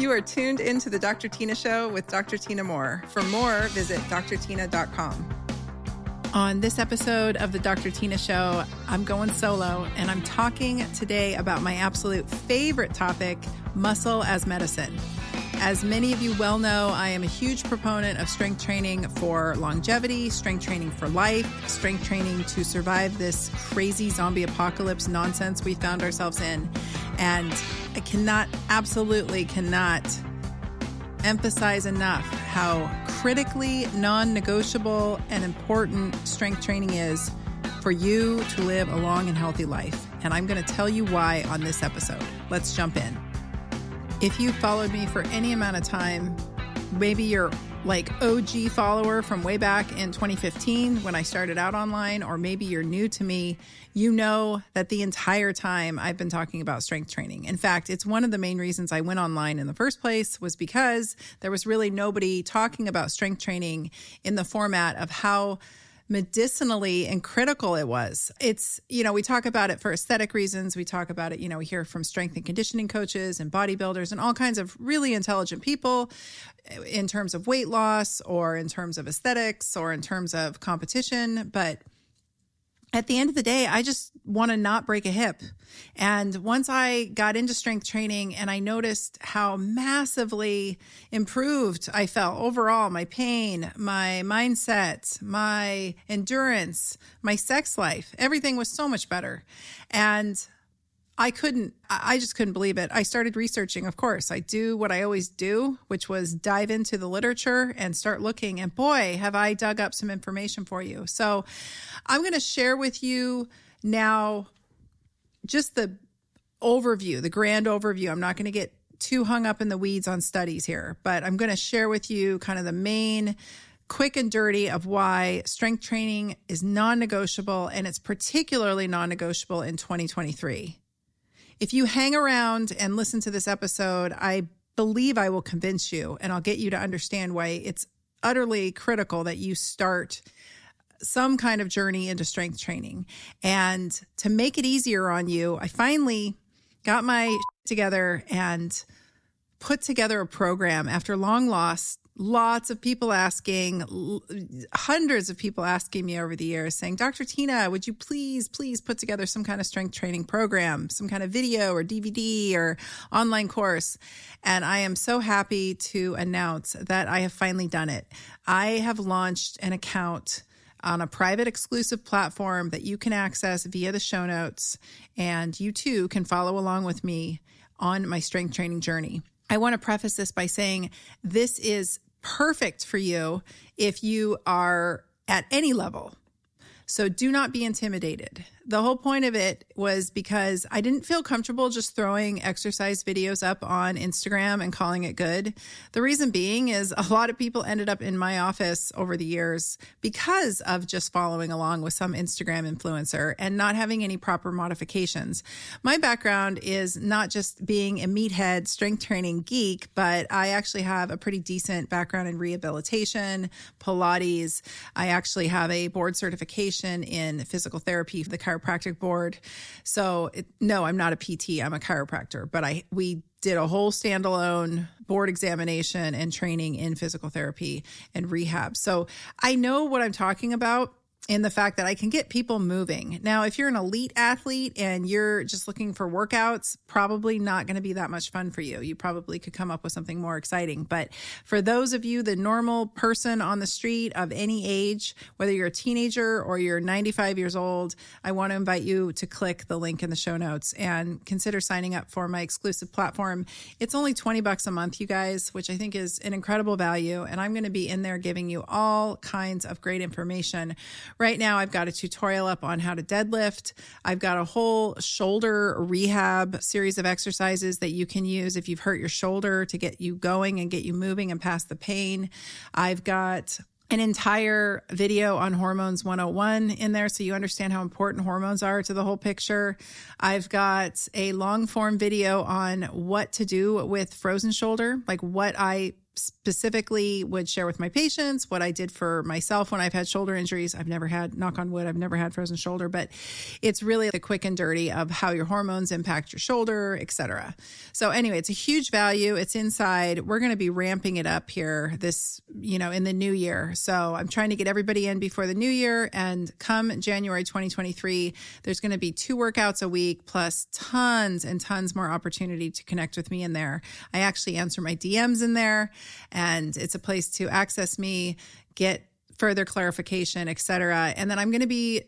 You are tuned into the Dr. Tyna Show with Dr. Tyna Moore. For more, visit drtyna.com. On this episode of the Dr. Tyna Show, I'm going solo, and I'm talking today about my absolute favorite topic, muscle as medicine. As many of you well know, I am a huge proponent of strength training for longevity, strength training for life, strength training to survive this crazy zombie apocalypse nonsense we found ourselves in. And I absolutely cannot emphasize enough how critically non-negotiable and important strength training is for you to live a long and healthy life. And I'm going to tell you why on this episode. Let's jump in. If you followed me for any amount of time, maybe you're like OG follower from way back in 2015 when I started out online, or maybe you're new to me, you know that the entire time I've been talking about strength training. In fact, it's one of the main reasons I went online in the first place was because there was really nobody talking about strength training in the format of how medicinally and critical it was. It's, you know, we talk about it for aesthetic reasons. We talk about it, you know, we hear from strength and conditioning coaches and bodybuilders and all kinds of really intelligent people in terms of weight loss or in terms of aesthetics or in terms of competition. But at the end of the day, I just want to not break a hip. And once I got into strength training and I noticed how massively improved I felt overall, my pain, my mindset, my endurance, my sex life, everything was so much better. And I just couldn't believe it. I started researching, of course. I do what I always do, which was dive into the literature and start looking. And boy, have I dug up some information for you. So I'm going to share with you now just the overview, the grand overview. I'm not going to get too hung up in the weeds on studies here, but I'm going to share with you kind of the main quick and dirty of why strength training is non-negotiable, and it's particularly non-negotiable in 2023. If you hang around and listen to this episode, I believe I will convince you, and I'll get you to understand why it's utterly critical that you start some kind of journey into strength training. And to make it easier on you, I finally got my shit together and put together a program after long loss. Lots of people asking, hundreds of people asking me over the years saying, Dr. Tyna, would you please put together some kind of strength training program, some kind of video or DVD or online course? And I am so happy to announce that I have finally done it. I have launched an account on a private exclusive platform that you can access via the show notes, and you too can follow along with me on my strength training journey. I want to preface this by saying this is perfect for you if you are at any level. So do not be intimidated. The whole point of it was because I didn't feel comfortable just throwing exercise videos up on Instagram and calling it good. The reason being is a lot of people ended up in my office over the years because of just following along with some Instagram influencer and not having any proper modifications. My background is not just being a meathead strength training geek, but I actually have a pretty decent background in rehabilitation, Pilates. I actually have a board certification in physical therapy for the chiropractic board. So no, I'm not a PT, I'm a chiropractor, but we did a whole standalone board examination and training in physical therapy and rehab. So I know what I'm talking about in the fact that I can get people moving. Now, if you're an elite athlete and you're just looking for workouts, probably not going to be that much fun for you. You probably could come up with something more exciting. But for those of you, the normal person on the street of any age, whether you're a teenager or you're 95 years old, I want to invite you to click the link in the show notes and consider signing up for my exclusive platform. It's only $20 a month, you guys, which I think is an incredible value. And I'm going to be in there giving you all kinds of great information. Right now, I've got a tutorial up on how to deadlift. I've got a whole shoulder rehab series of exercises that you can use if you've hurt your shoulder to get you going and get you moving and past the pain. I've got an entire video on Hormones 101 in there so you understand how important hormones are to the whole picture. I've got a long form video on what to do with frozen shoulder, like what I specifically would share with my patients, what I did for myself when I've had shoulder injuries. I've never had, knock on wood, I've never had frozen shoulder, but it's really the quick and dirty of how your hormones impact your shoulder, etc. So anyway, it's a huge value. It's inside. We're going to be ramping it up here this, in the new year. So I'm trying to get everybody in before the new year, and come January 2023, there's going to be 2 workouts a week plus tons and tons more opportunity to connect with me in there. I actually answer my DMs in there, and it's a place to access me, get further clarification, etc. And then I'm going to be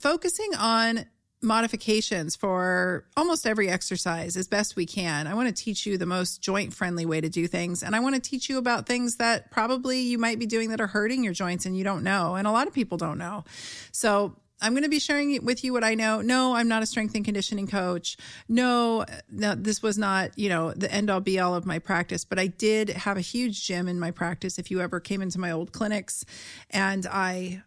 focusing on modifications for almost every exercise as best we can. I want to teach you the most joint-friendly way to do things. And I want to teach you about things that probably you might be doing that are hurting your joints and you don't know. And a lot of people don't know. So I'm going to be sharing with you what I know. No, I'm not a strength and conditioning coach. No, this was not, the end all be all of my practice, but I did have a huge gym in my practice. If you ever came into my old clinics, and I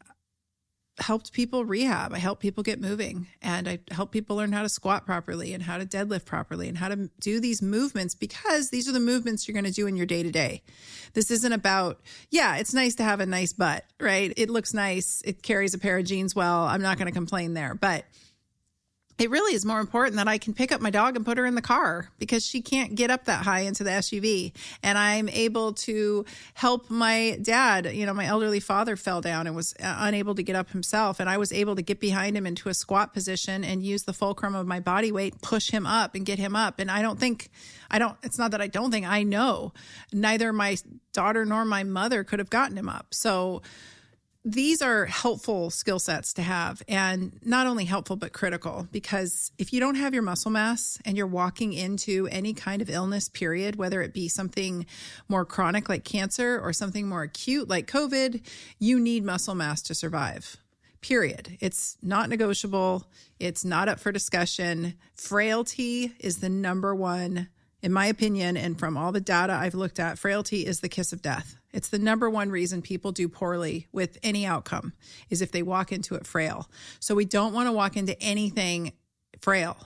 helped people rehab. I helped people get moving, and I helped people learn how to squat properly and how to deadlift properly and how to do these movements, because these are the movements you're going to do in your day to day. This isn't about, it's nice to have a nice butt, right? It looks nice. It carries a pair of jeans well. I'm not going to complain there, but it really is more important that I can pick up my dog and put her in the car because she can't get up that high into the SUV. And I'm able to help my dad. My elderly father fell down and was unable to get up himself. And I was able to get behind him into a squat position and use the fulcrum of my body weight, push him up and get him up. And it's not that I don't think I know. Neither my daughter nor my mother could have gotten him up. So these are helpful skill sets to have, and not only helpful, but critical, because if you don't have your muscle mass and you're walking into any kind of illness period, whether it be something more chronic like cancer or something more acute like COVID, you need muscle mass to survive, period. It's not negotiable. It's not up for discussion. Frailty is the number one, in my opinion, and from all the data I've looked at, frailty is the kiss of death. It's the number one reason people do poorly with any outcome is if they walk into it frail. So we don't want to walk into anything frail.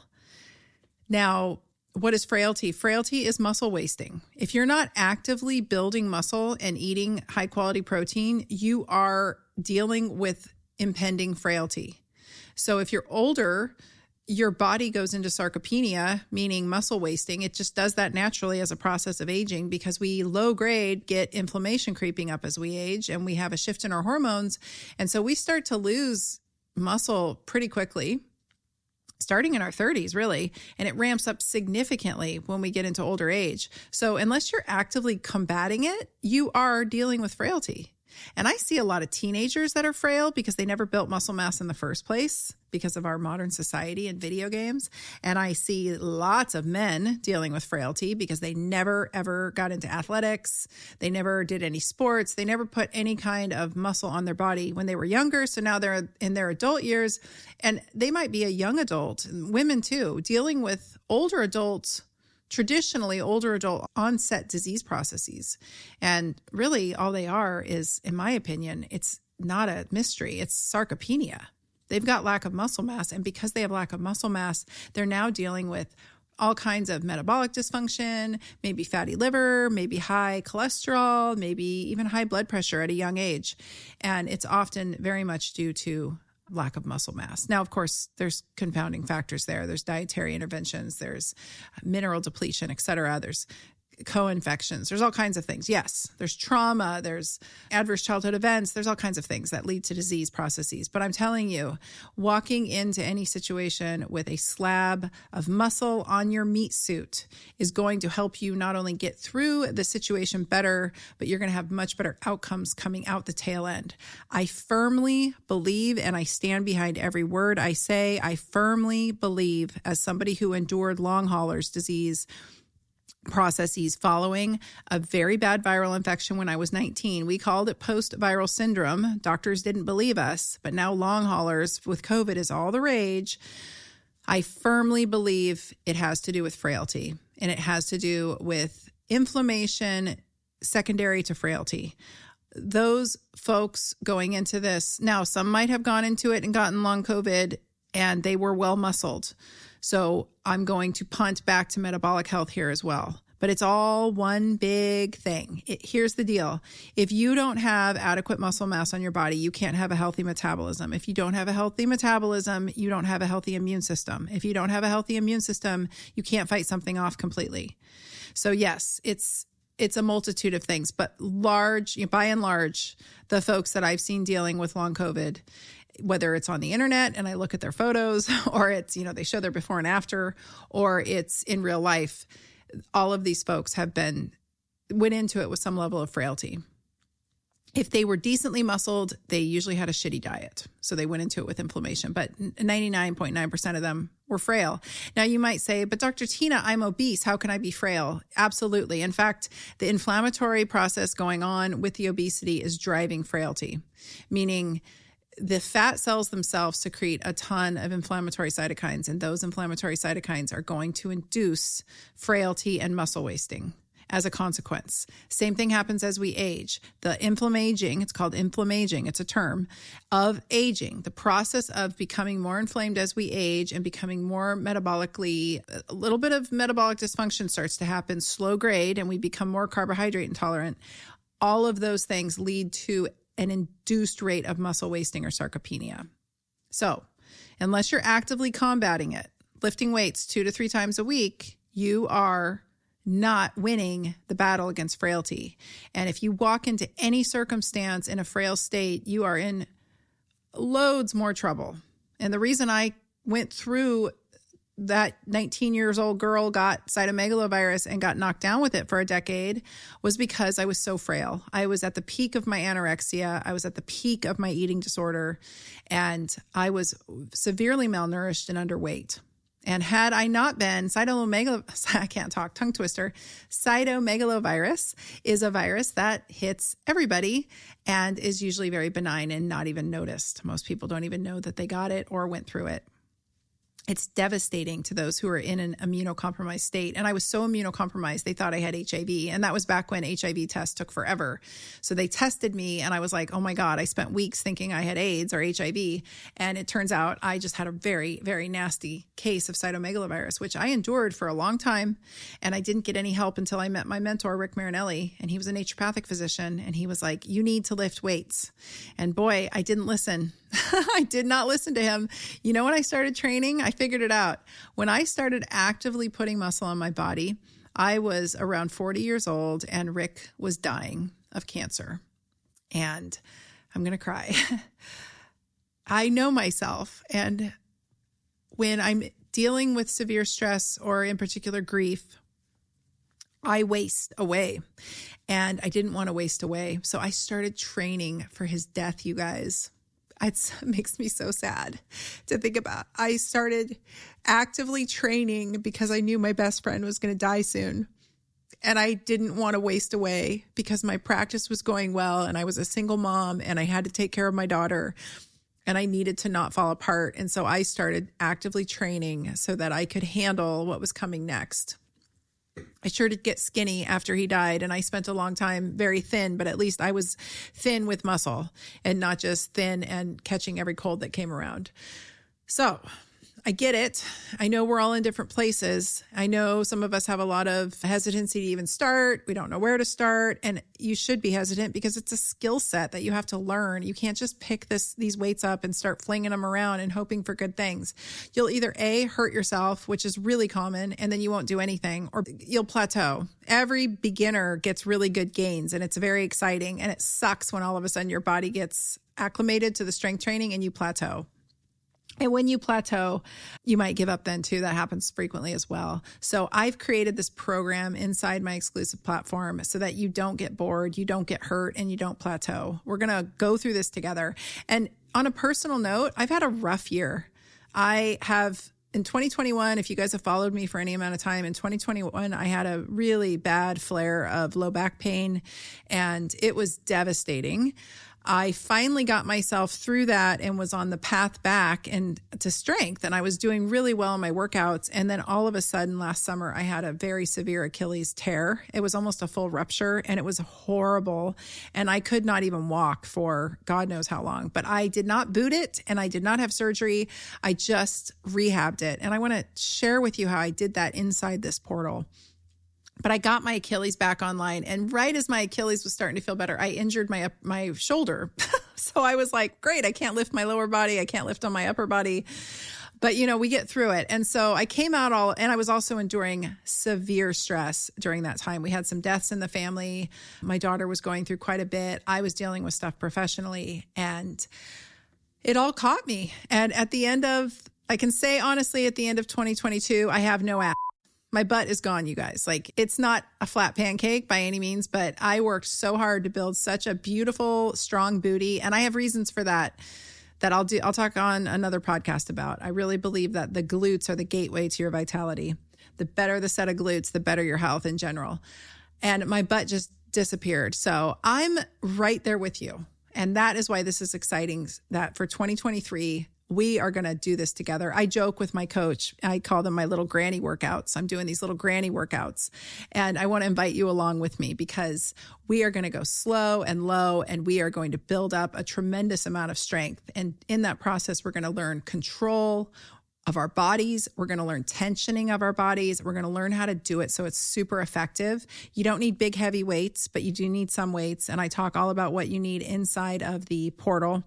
Now, what is frailty? Frailty is muscle wasting. If you're not actively building muscle and eating high quality protein, you are dealing with impending frailty. So if you're older, your body goes into sarcopenia, meaning muscle wasting. It just does that naturally as a process of aging, because we low grade get inflammation creeping up as we age, and we have a shift in our hormones. And so we start to lose muscle pretty quickly, starting in our 30s, really. And it ramps up significantly when we get into older age. So unless you're actively combating it, you are dealing with frailty. And I see a lot of teenagers that are frail because they never built muscle mass in the first place because of our modern society and video games. And I see lots of men dealing with frailty because they never, ever got into athletics. They never did any sports. They never put any kind of muscle on their body when they were younger. So now they're in their adult years, and they might be a young adult, women too, dealing with older adults, traditionally older adult onset disease processes. And really all they are is, in my opinion, it's not a mystery. It's sarcopenia. They've got lack of muscle mass. And because they have lack of muscle mass, they're now dealing with all kinds of metabolic dysfunction, maybe fatty liver, maybe high cholesterol, maybe even high blood pressure at a young age. And it's often very much due to lack of muscle mass. Now, of course, there's confounding factors there. There's dietary interventions, there's mineral depletion, et cetera. There's co-infections. There's all kinds of things. Yes, there's trauma, there's adverse childhood events. There's all kinds of things that lead to disease processes. But I'm telling you, walking into any situation with a slab of muscle on your meat suit is going to help you not only get through the situation better, but you're going to have much better outcomes coming out the tail end. I firmly believe, and I stand behind every word I say, I firmly believe, as somebody who endured long haulers disease processes following a very bad viral infection when I was 19. We called it post-viral syndrome. Doctors didn't believe us, but now long haulers with COVID is all the rage. I firmly believe it has to do with frailty, and it has to do with inflammation secondary to frailty. Those folks going into this, now some might have gone into it and gotten long COVID and they were well muscled. So I'm going to punt back to metabolic health here as well. but it's all one big thing. Here's the deal. If you don't have adequate muscle mass on your body, you can't have a healthy metabolism. If you don't have a healthy metabolism, you don't have a healthy immune system. If you don't have a healthy immune system, you can't fight something off completely. So yes, it's a multitude of things, but by and large, the folks that I've seen dealing with long COVID, whether it's on the internet and I look at their photos or it's, they show their before and after, or it's in real life, all of these folks went into it with some level of frailty. If they were decently muscled, they usually had a shitty diet. So they went into it with inflammation, but 99.9% of them were frail. Now you might say, but Dr. Tyna, I'm obese. How can I be frail? Absolutely. In fact, the inflammatory process going on with the obesity is driving frailty, meaning the fat cells themselves secrete a ton of inflammatory cytokines, and those inflammatory cytokines are going to induce frailty and muscle wasting. As a consequence, same thing happens as we age. The inflammaging, it's called inflammaging, it's a term, of aging, the process of becoming more inflamed as we age and becoming more metabolically, a little bit of metabolic dysfunction starts to happen, slow grade, and we become more carbohydrate intolerant. All of those things lead to an induced rate of muscle wasting or sarcopenia. So unless you're actively combating it, lifting weights 2 to 3 times a week, you are not winning the battle against frailty. And if you walk into any circumstance in a frail state, you are in loads more trouble. And the reason I went through that 19-year-old girl got cytomegalovirus and got knocked down with it for a decade was because I was so frail. I was at the peak of my anorexia. I was at the peak of my eating disorder, and I was severely malnourished and underweight. And had I not been, cytomegalovirus is a virus that hits everybody and is usually very benign and not even noticed. Most people don't even know that they got it or went through it. It's devastating to those who are in an immunocompromised state. And I was so immunocompromised, they thought I had HIV. And that was back when HIV tests took forever. So they tested me and I was like, oh my God, I spent weeks thinking I had AIDS or HIV. And it turns out I just had a very, very nasty case of cytomegalovirus, which I endured for a long time. And I didn't get any help until I met my mentor, Rick Marinelli. And he was a naturopathic physician. And he was like, you need to lift weights. And boy, I didn't listen. I did not listen to him. You know, when I started training, I figured it out. When I started actively putting muscle on my body, I was around 40 years old and Rick was dying of cancer. And I'm going to cry. I know myself. And when I'm dealing with severe stress or in particular grief, I waste away. And I didn't want to waste away. So I started training for his death, you guys. It makes me so sad to think about. I started actively training because I knew my best friend was going to die soon. And I didn't want to waste away because my practice was going well and I was a single mom and I had to take care of my daughter and I needed to not fall apart. And so I started actively training so that I could handle what was coming next. I sure did get skinny after he died, and I spent a long time very thin, but at least I was thin with muscle and not just thin and catching every cold that came around. So I get it. I know we're all in different places. I know some of us have a lot of hesitancy to even start. We don't know where to start, and you should be hesitant because it's a skill set that you have to learn. You can't just pick these weights up and start flinging them around and hoping for good things. You'll either A, hurt yourself, which is really common, and then you won't do anything, or you'll plateau. Every beginner gets really good gains, and it's very exciting, and it sucks when all of a sudden your body gets acclimated to the strength training and you plateau. And when you plateau, you might give up then too. That happens frequently as well. So I've created this program inside my exclusive platform so that you don't get bored, you don't get hurt, and you don't plateau. We're going to go through this together. And on a personal note, I've had a rough year. I have in 2021, if you guys have followed me for any amount of time, in 2021, I had a really bad flare of low back pain and it was devastating. I finally got myself through that and was on the path back and to strength. And I was doing really well in my workouts. And then all of a sudden last summer, I had a very severe Achilles tear. It was almost a full rupture and it was horrible. And I could not even walk for God knows how long, but I did not boot it and I did not have surgery. I just rehabbed it. And I want to share with you how I did that inside this portal. But I got my Achilles back online, and right as my Achilles was starting to feel better, I injured my shoulder. So I was like, great, I can't lift my lower body. I can't lift on my upper body. But, you know, we get through it. And so I came out and I was also enduring severe stress during that time. We had some deaths in the family. My daughter was going through quite a bit. I was dealing with stuff professionally, and it all caught me. And I can say honestly, at the end of 2022, I have no ass. My butt is gone, you guys. Like, it's not a flat pancake by any means, but I worked so hard to build such a beautiful, strong booty. And I have reasons for that I'll talk on another podcast about. I really believe that the glutes are the gateway to your vitality. The better the set of glutes, the better your health in general. And my butt just disappeared. So I'm right there with you. And that is why this is exciting, that for 2023, we are going to do this together. I joke with my coach. I call them my little granny workouts. I'm doing these little granny workouts. And I want to invite you along with me, because we are going to go slow and low, and we are going to build up a tremendous amount of strength. And in that process, we're going to learn control of our bodies. We're going to learn tensioning of our bodies. We're going to learn how to do it so it's super effective. You don't need big, heavy weights, but you do need some weights. And I talk all about what you need inside of the portal.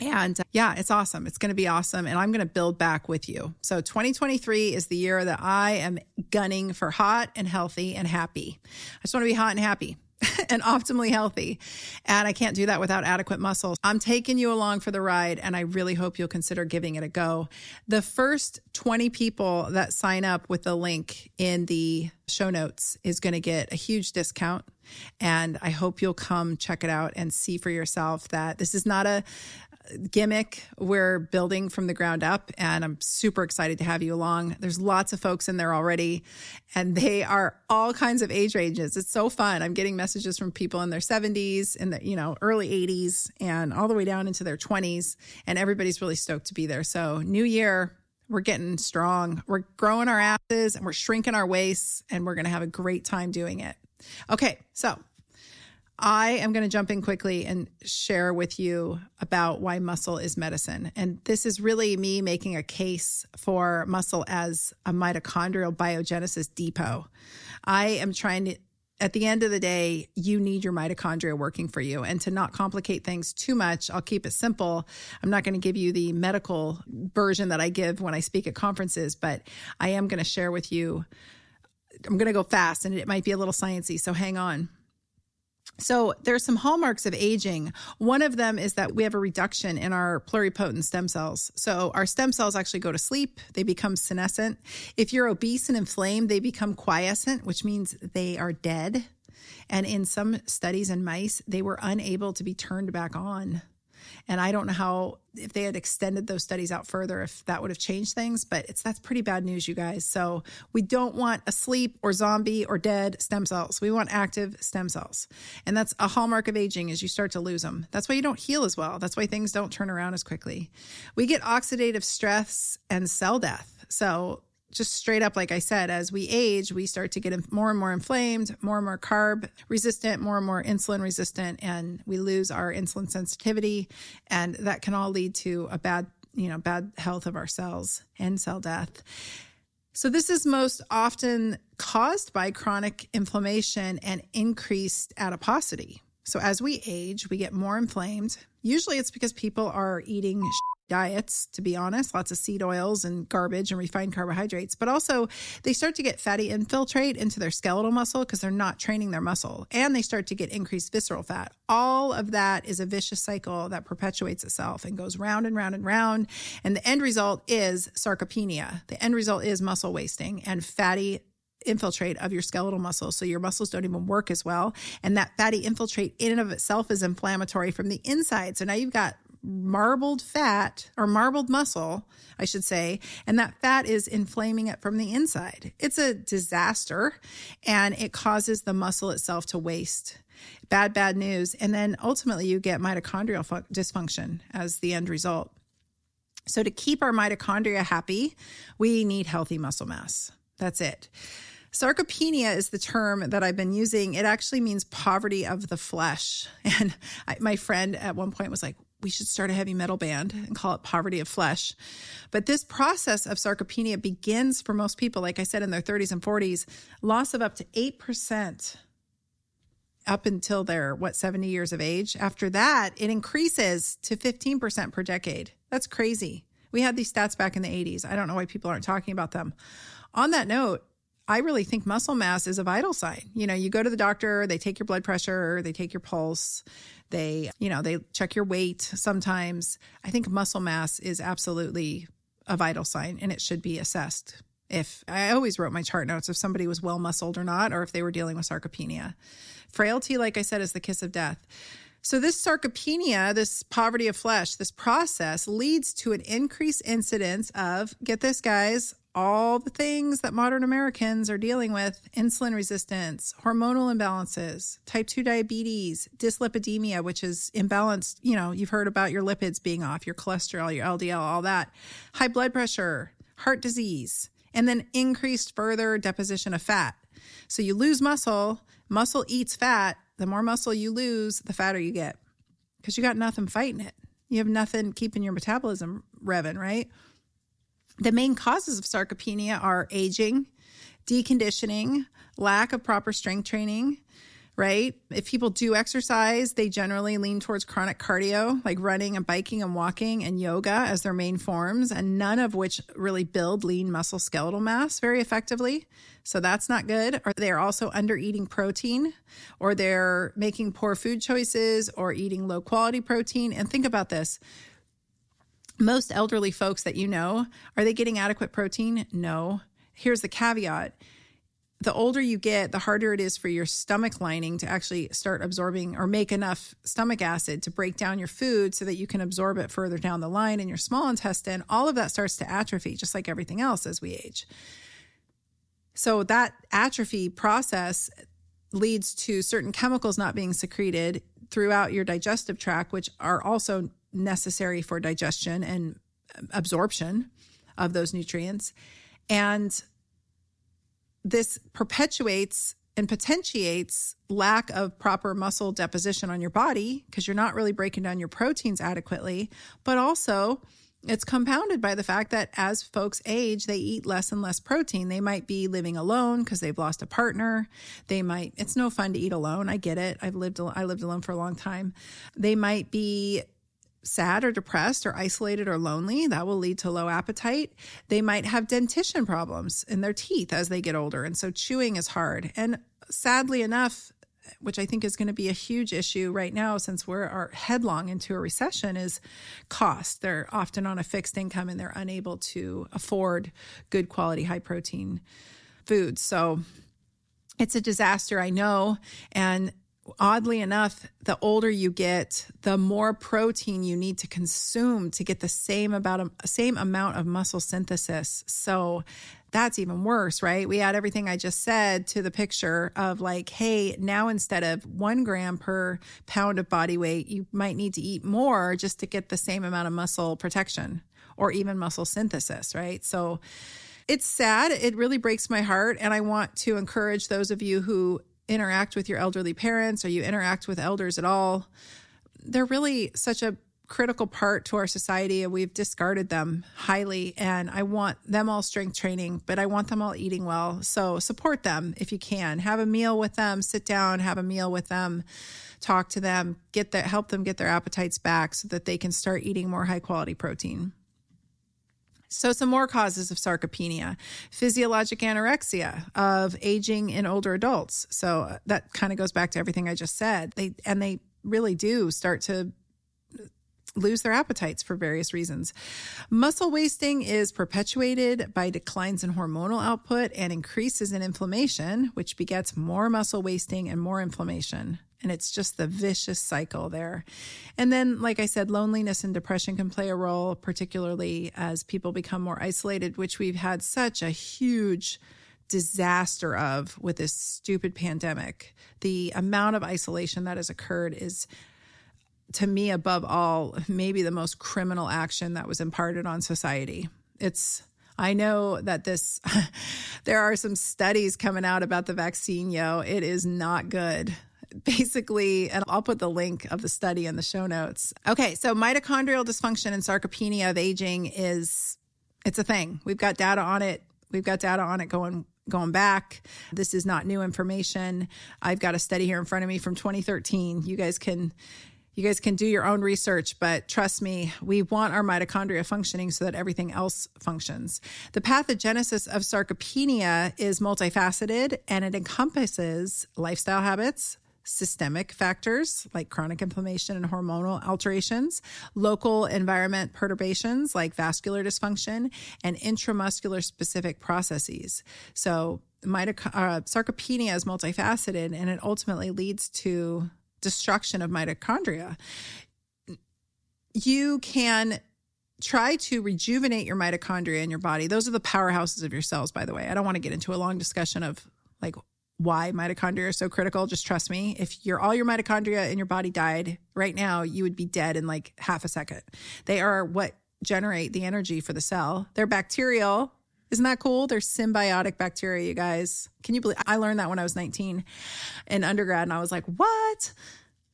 And yeah, it's awesome. It's going to be awesome. And I'm going to build back with you. So 2023 is the year that I am gunning for hot and healthy and happy. I just want to be hot and happy and optimally healthy. And I can't do that without adequate muscle. I'm taking you along for the ride, and I really hope you'll consider giving it a go. The first 20 people that sign up with the link in the show notes is going to get a huge discount. And I hope you'll come check it out and see for yourself that this is not a gimmick. We're building from the ground up, and I'm super excited to have you along. There's lots of folks in there already, and they are all kinds of age ranges. It's so fun. I'm getting messages from people in their 70s and the, early 80s and all the way down into their 20s, and everybody's really stoked to be there. So new year, we're getting strong. We're growing our asses, and we're shrinking our waists, and we're going to have a great time doing it. Okay. So I am going to jump in quickly and share with you about why muscle is medicine. And this is really me making a case for muscle as a mitochondrial biogenesis depot. I am trying to, at the end of the day, you need your mitochondria working for you. And to not complicate things too much, I'll keep it simple. I'm not going to give you the medical version that I give when I speak at conferences, but I am going to share with you. I'm going to go fast, and it might be a little sciencey, so hang on. So there's some hallmarks of aging. One of them is that we have a reduction in our pluripotent stem cells. So our stem cells actually go to sleep. They become senescent. If you're obese and inflamed, they become quiescent, which means they are dead. And in some studies in mice, they were unable to be turned back on. And I don't know if they had extended those studies out further, if that would have changed things, but that's pretty bad news, you guys. So we don't want asleep or zombie or dead stem cells. We want active stem cells. And that's a hallmark of aging, is you start to lose them. That's why you don't heal as well. That's why things don't turn around as quickly. We get oxidative stress and cell death. So just straight up, like I said, as we age, we start to get more and more inflamed, more and more carb resistant, more and more insulin resistant, and we lose our insulin sensitivity. And that can all lead to a bad health of our cells and cell death. So this is most often caused by chronic inflammation and increased adiposity. So as we age, we get more inflamed. Usually it's because people are eating diets, to be honest, lots of seed oils and garbage and refined carbohydrates, but also they start to get fatty infiltrate into their skeletal muscle because they're not training their muscle, and they start to get increased visceral fat. All of that is a vicious cycle that perpetuates itself and goes round and round and round. And the end result is sarcopenia. The end result is muscle wasting and fatty infiltrate of your skeletal muscle. So your muscles don't even work as well. And that fatty infiltrate in and of itself is inflammatory from the inside. So now you've got marbled fat, or marbled muscle, I should say, and that fat is inflaming it from the inside. It's a disaster, and it causes the muscle itself to waste. Bad, bad news. And then ultimately you get mitochondrial dysfunction as the end result. So to keep our mitochondria happy, we need healthy muscle mass. That's it. Sarcopenia is the term that I've been using. It actually means poverty of the flesh. And my friend at one point was like, we should start a heavy metal band and call it Poverty of Flesh. But this process of sarcopenia begins for most people, like I said, in their 30s and 40s, loss of up to 8% up until they're, 70 years of age. After that, it increases to 15% per decade. That's crazy. We had these stats back in the 80s. I don't know why people aren't talking about them. On that note, I really think muscle mass is a vital sign. You know, you go to the doctor, they take your blood pressure, they take your pulse, they, you know, they check your weight sometimes. I think muscle mass is absolutely a vital sign and it should be assessed. If I always wrote my chart notes if somebody was well muscled or not, or if they were dealing with sarcopenia. Frailty, like I said, is the kiss of death. So this sarcopenia, this poverty of flesh, this process leads to an increased incidence of, get this guys, all the things that modern Americans are dealing with: insulin resistance, hormonal imbalances, type 2 diabetes, dyslipidemia, which is imbalanced. You know, you've heard about your lipids being off, your cholesterol, your LDL, all that. High blood pressure, heart disease, and then increased further deposition of fat. So you lose muscle, muscle eats fat. The more muscle you lose, the fatter you get because you got nothing fighting it. You have nothing keeping your metabolism revving, right? The main causes of sarcopenia are aging, deconditioning, lack of proper strength training, right? If people do exercise, they generally lean towards chronic cardio, like running and biking and walking and yoga as their main forms, and none of which really build lean muscle skeletal mass very effectively. So that's not good. Or they're also under-eating protein, or they're making poor food choices or eating low-quality protein. And think about this. Most elderly folks that you know, are they getting adequate protein? No. Here's the caveat. The older you get, the harder it is for your stomach lining to actually start absorbing or make enough stomach acid to break down your food so that you can absorb it further down the line in your small intestine. All of that starts to atrophy, just like everything else as we age. So that atrophy process leads to certain chemicals not being secreted throughout your digestive tract, which are also necessary for digestion and absorption of those nutrients. And this perpetuates and potentiates lack of proper muscle deposition on your body because you're not really breaking down your proteins adequately. But also it's compounded by the fact that as folks age, they eat less and less protein. They might be living alone because they've lost a partner. They might, it's no fun to eat alone. I get it. I lived alone for a long time. They might be sad or depressed or isolated or lonely. That will lead to low appetite. They might have dentition problems in their teeth as they get older. And so chewing is hard. And sadly enough, which I think is going to be a huge issue right now since we're headlong into a recession, is cost. They're often on a fixed income and they're unable to afford good quality, high protein foods. So it's a disaster, I know. And oddly enough, the older you get, the more protein you need to consume to get the same amount of muscle synthesis. So that's even worse, right? We add everything I just said to the picture of like, hey, now instead of 1 gram per pound of body weight, you might need to eat more just to get the same amount of muscle protection or even muscle synthesis, right? So it's sad. It really breaks my heart. And I want to encourage those of you who interact with your elderly parents or you interact with elders at all. They're really such a critical part to our society and we've discarded them highly. And I want them all strength training, but I want them all eating well. So support them if you can. Have a meal with them, sit down, have a meal with them, talk to them, help them get their appetites back so that they can start eating more high quality protein. So some more causes of sarcopenia: physiologic anorexia of aging in older adults. So that kind of goes back to everything I just said. They really do start to lose their appetites for various reasons. Muscle wasting is perpetuated by declines in hormonal output and increases in inflammation, which begets more muscle wasting and more inflammation. And it's just the vicious cycle there. And then, like I said, loneliness and depression can play a role, particularly as people become more isolated, which we've had such a huge disaster of with this stupid pandemic. The amount of isolation that has occurred is, to me, above all, maybe the most criminal action that was imparted on society. I know that there are some studies coming out about the vaccine, yo. It is not good. basically, and I'll put the link of the study in the show notes. Okay, so mitochondrial dysfunction and sarcopenia of aging is, it's a thing. We've got data on it. We've got data on it going back. This is not new information. I've got a study here in front of me from 2013. You guys can do your own research, but trust me, we want our mitochondria functioning so that everything else functions. The pathogenesis of sarcopenia is multifaceted, and it encompasses lifestyle habits, systemic factors like chronic inflammation and hormonal alterations, local environment perturbations like vascular dysfunction, and intramuscular specific processes. So sarcopenia is multifaceted, and it ultimately leads to destruction of mitochondria. You can try to rejuvenate your mitochondria in your body. Those are the powerhouses of your cells, by the way. I don't want to get into a long discussion of like why mitochondria are so critical. Just trust me. If all your mitochondria in your body died right now, you would be dead in like half a second. They are what generate the energy for the cell. They're bacterial. Isn't that cool? They're symbiotic bacteria, you guys. Can you believe I learned that when I was 19 in undergrad, and I was like, what?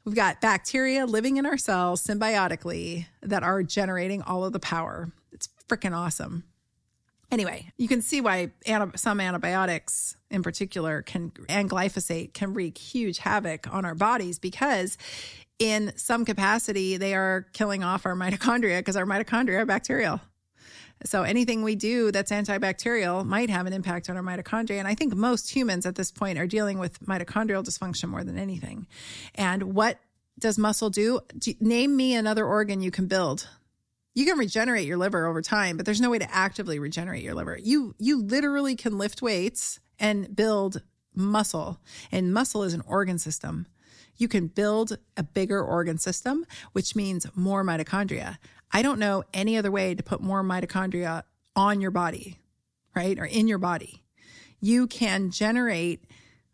We've got bacteria living in our cells symbiotically that are generating all of the power. It's freaking awesome. Anyway, you can see why some antibiotics in particular and glyphosate can wreak huge havoc on our bodies, because in some capacity, they are killing off our mitochondria, because our mitochondria are bacterial. So anything we do that's antibacterial might have an impact on our mitochondria. And I think most humans at this point are dealing with mitochondrial dysfunction more than anything. And what does muscle do? Name me another organ you can build. You can regenerate your liver over time, but there's no way to actively regenerate your liver. You literally can lift weights and build muscle, and muscle is an organ system. You can build a bigger organ system, which means more mitochondria. I don't know any other way to put more mitochondria on your body, right? Or in your body. You can generate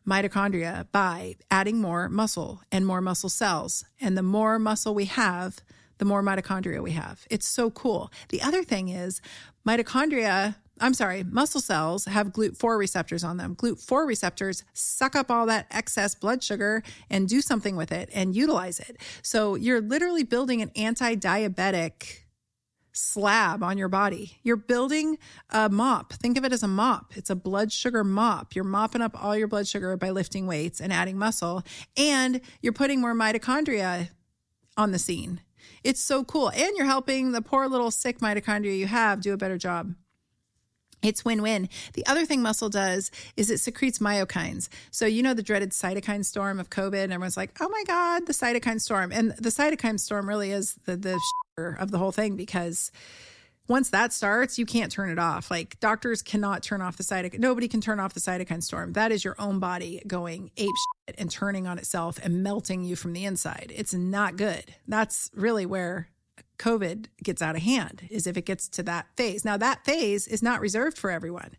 mitochondria by adding more muscle and more muscle cells. And the more muscle we have, the more mitochondria we have. It's so cool. The other thing is muscle cells have GLUT4 receptors on them. GLUT4 receptors suck up all that excess blood sugar and do something with it and utilize it. So you're literally building an anti-diabetic slab on your body. You're building a mop. Think of it as a mop. It's a blood sugar mop. You're mopping up all your blood sugar by lifting weights and adding muscle, and you're putting more mitochondria on the scene. It's so cool. And you're helping the poor little sick mitochondria you have do a better job. It's win-win. The other thing muscle does is it secretes myokines. So you know the dreaded cytokine storm of COVID, and everyone's like, oh my God, the cytokine storm. And the cytokine storm really is the shitter of the whole thing, because once that starts, you can't turn it off. Like doctors cannot turn off the cytokine. Nobody can turn off the cytokine storm. That is your own body going ape shit and turning on itself and melting you from the inside. It's not good. That's really where COVID gets out of hand, is if it gets to that phase. Now, that phase is not reserved for everyone.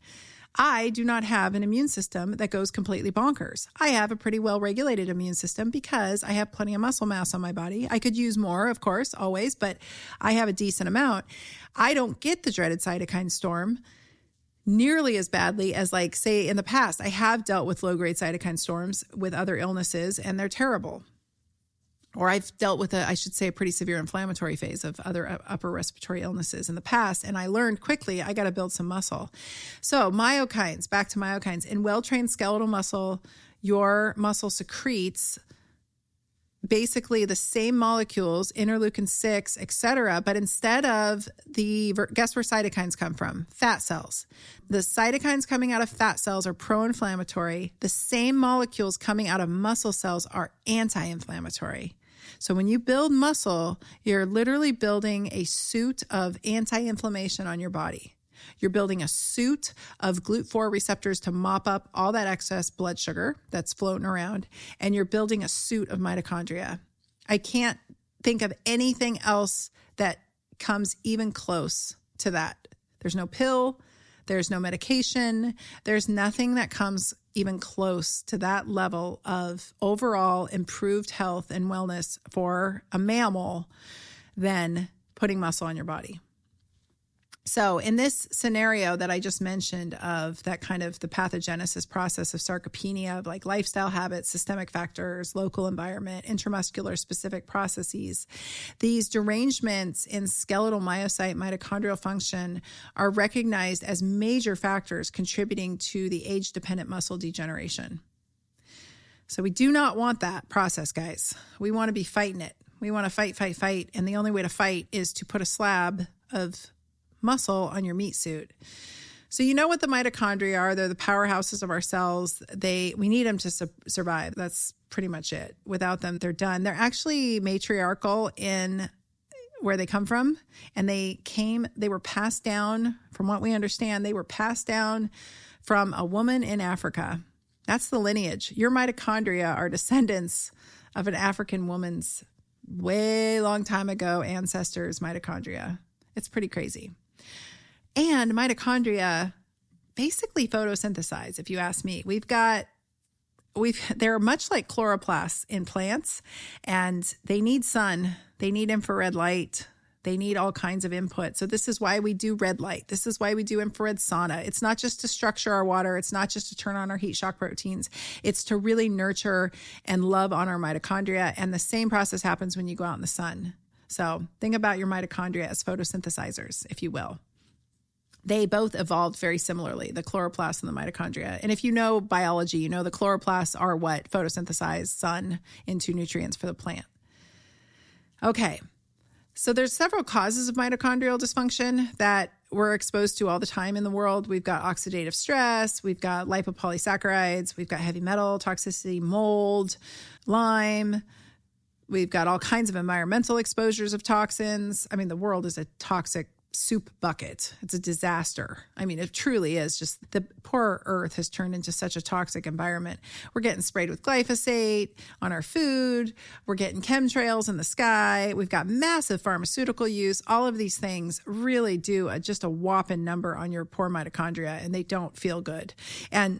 I do not have an immune system that goes completely bonkers. I have a pretty well-regulated immune system because I have plenty of muscle mass on my body. I could use more, of course, always, but I have a decent amount. I don't get the dreaded cytokine storm nearly as badly as, like, say, in the past. I have dealt with low-grade cytokine storms with other illnesses, and they're terrible. Or I've dealt with a pretty severe inflammatory phase of other upper respiratory illnesses in the past. And I learned quickly, I got to build some muscle. So myokines, back to myokines. In well-trained skeletal muscle, your muscle secretes basically the same molecules, interleukin-6, etc. But instead of guess where cytokines come from? Fat cells. The cytokines coming out of fat cells are pro-inflammatory. The same molecules coming out of muscle cells are anti-inflammatory. So when you build muscle, you're literally building a suit of anti-inflammation on your body. You're building a suit of GLUT4 receptors to mop up all that excess blood sugar that's floating around, and you're building a suit of mitochondria. I can't think of anything else that comes even close to that. There's no pill, there's no medication, there's nothing that comes even close to that level of overall improved health and wellness for a mammal than putting muscle on your body. So in this scenario that I just mentioned of that kind of the pathogenesis process of sarcopenia, of like lifestyle habits, systemic factors, local environment, intramuscular specific processes, these derangements in skeletal myocyte mitochondrial function are recognized as major factors contributing to the age-dependent muscle degeneration. So we do not want that process, guys. We want to be fighting it. We want to fight. And the only way to fight is to put a slab of muscle on your meat suit. So you know what the mitochondria are. They're the powerhouses of our cells. We need them to survive. That's pretty much it. Without them, they're done. They're actually matriarchal in where they come from. And they were passed down, from what we understand, they were passed down from a woman in Africa. That's the lineage. Your mitochondria are descendants of an African woman's way long time ago ancestors' mitochondria. It's pretty crazy. And mitochondria basically photosynthesize, if you ask me. They're much like chloroplasts in plants, and they need sun, they need infrared light, they need all kinds of input. So this is why we do red light. This is why we do infrared sauna. It's not just to structure our water. It's not just to turn on our heat shock proteins. It's to really nurture and love on our mitochondria. And the same process happens when you go out in the sun. So think about your mitochondria as photosynthesizers, if you will. They both evolved very similarly, the chloroplasts and the mitochondria. And if you know biology, you know the chloroplasts are what photosynthesize sun into nutrients for the plant. Okay, so there's several causes of mitochondrial dysfunction that we're exposed to all the time in the world. We've got oxidative stress, we've got lipopolysaccharides, we've got heavy metal toxicity, mold, Lyme. We've got all kinds of environmental exposures of toxins. I mean, the world is a toxic soup bucket. It's a disaster. I mean, it truly is. Just the poor earth has turned into such a toxic environment. We're getting sprayed with glyphosate on our food. We're getting chemtrails in the sky. We've got massive pharmaceutical use. All of these things really do just a whopping number on your poor mitochondria, and they don't feel good. And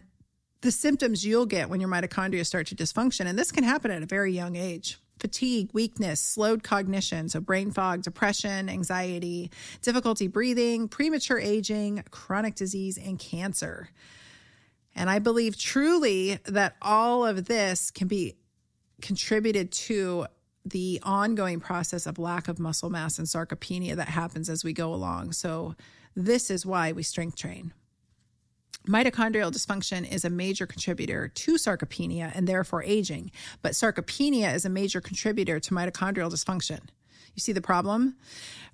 the symptoms you'll get when your mitochondria start to dysfunction, and this can happen at a very young age. Fatigue, weakness, slowed cognition, so brain fog, depression, anxiety, difficulty breathing, premature aging, chronic disease, and cancer. And I believe truly that all of this can be contributed to the ongoing process of lack of muscle mass and sarcopenia that happens as we go along. So this is why we strength train. Mitochondrial dysfunction is a major contributor to sarcopenia and therefore aging, but sarcopenia is a major contributor to mitochondrial dysfunction. You see the problem?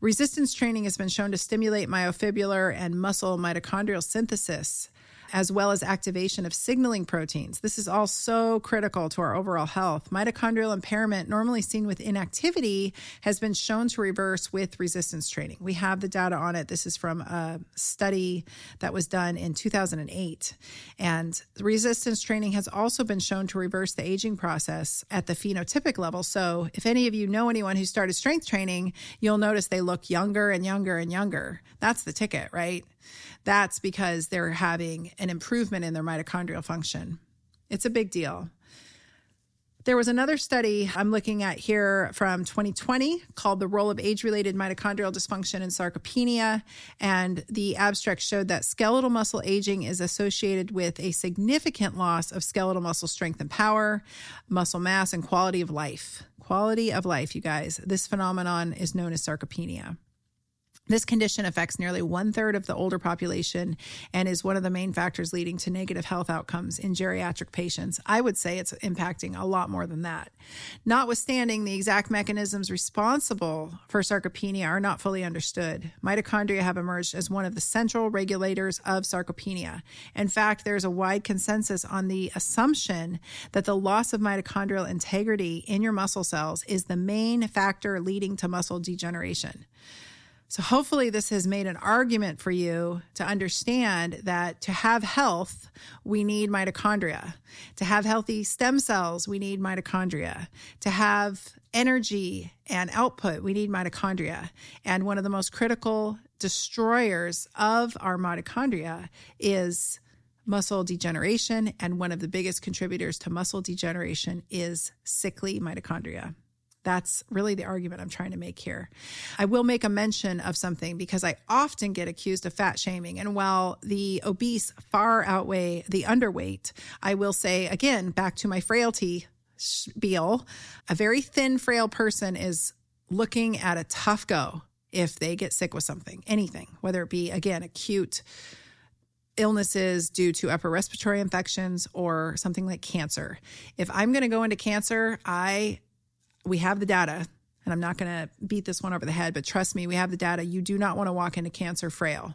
Resistance training has been shown to stimulate myofibular and muscle mitochondrial synthesis, as well as activation of signaling proteins. This is all so critical to our overall health. Mitochondrial impairment, normally seen with inactivity, has been shown to reverse with resistance training. We have the data on it. This is from a study that was done in 2008. And resistance training has also been shown to reverse the aging process at the phenotypic level. So if any of you know anyone who started strength training, you'll notice they look younger and younger and younger. That's the ticket, right? That's because they're having an improvement in their mitochondrial function. It's a big deal. There was another study I'm looking at here from 2020 called The Role of Age-Related Mitochondrial Dysfunction in Sarcopenia, and the abstract showed that skeletal muscle aging is associated with a significant loss of skeletal muscle strength and power, muscle mass, and quality of life. Quality of life, you guys. This phenomenon is known as sarcopenia. This condition affects nearly 1/3 of the older population and is one of the main factors leading to negative health outcomes in geriatric patients. I would say it's impacting a lot more than that. Notwithstanding, the exact mechanisms responsible for sarcopenia are not fully understood. Mitochondria have emerged as one of the central regulators of sarcopenia. In fact, there's a wide consensus on the assumption that the loss of mitochondrial integrity in your muscle cells is the main factor leading to muscle degeneration. So hopefully this has made an argument for you to understand that to have health, we need mitochondria. To have healthy stem cells, we need mitochondria. To have energy and output, we need mitochondria. And one of the most critical destroyers of our mitochondria is muscle degeneration. And one of the biggest contributors to muscle degeneration is sickly mitochondria. That's really the argument I'm trying to make here. I will make a mention of something because I often get accused of fat shaming. And while the obese far outweigh the underweight, I will say, again, back to my frailty spiel, a very thin, frail person is looking at a tough go if they get sick with something, anything, whether it be, again, acute illnesses due to upper respiratory infections or something like cancer. If I'm going to go into cancer, we have the data, and I'm not going to beat this one over the head, but trust me, we have the data. You do not want to walk into cancer frail.